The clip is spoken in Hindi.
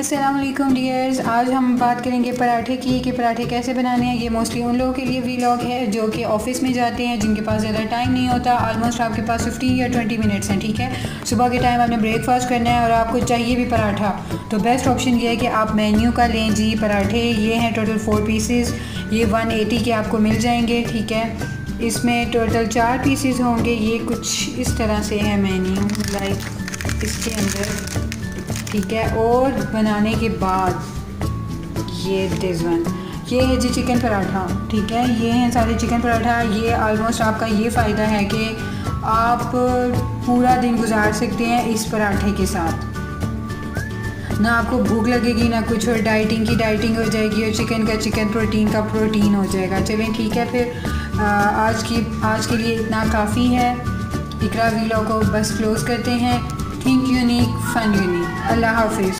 अस्सलामुअलैकुम डियर्स, आज हम बात करेंगे पराठे की कि पराठे कैसे बनाने हैं। ये मोस्टली उन लोगों के लिए व्लॉग है जो कि ऑफिस में जाते हैं, जिनके पास ज़्यादा टाइम नहीं होता। आलमोस्ट आपके पास 15 या 20 मिनट्स हैं, ठीक है। सुबह के टाइम आपने ब्रेकफास्ट करना है और आपको चाहिए भी पराठा, तो बेस्ट ऑप्शन ये है कि आप मेन्यू का लें। जी पराठे ये हैं टोटल 4 पीसेज़, ये 180 के आपको मिल जाएंगे, ठीक है। इसमें टोटल 4 पीसेज़ होंगे। ये कुछ इस तरह से है मेन्यू लाइक इसके अंदर, ठीक है। और बनाने के बाद ये दिस वन ये है जी चिकन पराठा, ठीक है। ये हैं सारे चिकन पराठा। ये ऑलमोस्ट आपका ये फ़ायदा है कि आप पूरा दिन गुजार सकते हैं इस पराठे के साथ। ना आपको भूख लगेगी ना कुछ, और डाइटिंग की डाइटिंग हो जाएगी और चिकन का चिकन, प्रोटीन का प्रोटीन हो जाएगा। चलें ठीक है, फिर आज के लिए इतना काफ़ी है। इकरा वीलॉग को बस क्लोज़ करते हैं। Think unique, fun unique. अल्लाह हाफिज़।